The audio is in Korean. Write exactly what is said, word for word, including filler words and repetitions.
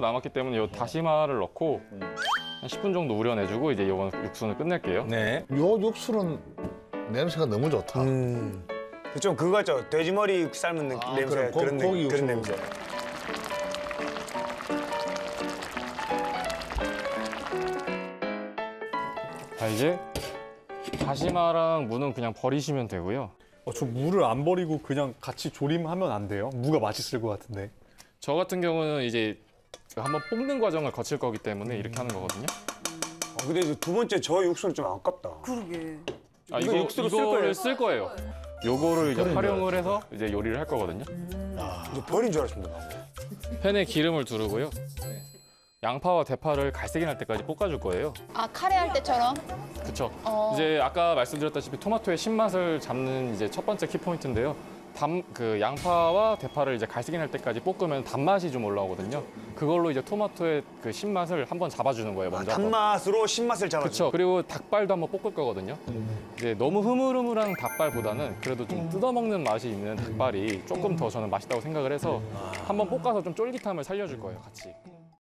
남았기 때문에 요 다시마를 넣고 한 십 분 정도 우려내주고 이제 이건 육수는 끝낼게요. 네. 요 육수는 냄새가 너무 좋다. 음. 좀 그거 같죠? 돼지머리 삶은 아, 냄새, 그래. 그런, 고, 고기 그런 냄새. 자, 이제 다시마랑 무는 그냥 버리시면 되고요. 어, 저 무를 안 버리고 그냥 같이 조림하면 안 돼요? 무가 맛있을 것 같은데. 저 같은 경우는 이제 한번 볶는 과정을 거칠 거기 때문에 이렇게 하는 거거든요. 아, 근데 두 번째 저 육수는 좀 아깝다. 그러게. 아, 이거 육수로 쓸 거예요. 쓸 거예요. 요거를 이제 활용을 해서 이제 요리를 할 거거든요. 아, 이제 버린 줄 알았습니다. 팬에 기름을 두르고요. 양파와 대파를 갈색이 날 때까지 볶아줄 거예요. 아, 카레 할 때처럼? 그렇죠. 어. 이제 아까 말씀드렸다시피 토마토의 신맛을 잡는 이제 첫 번째 키포인트인데요. 단, 그 양파와 대파를 이제 갈색이 날 때까지 볶으면 단맛이 좀 올라오거든요. 그걸로 이제 토마토의 그 신맛을 한번 잡아주는 거예요, 먼저. 아, 단맛으로 신맛을 잡아주는. 그렇죠. 그리고 닭발도 한번 볶을 거거든요. 음. 이제 너무 흐물흐물한 닭발보다는 그래도 좀 음. 뜯어먹는 맛이 있는 닭발이 조금 더 저는 맛있다고 생각을 해서 한번 볶아서 좀 쫄깃함을 살려줄 거예요, 같이.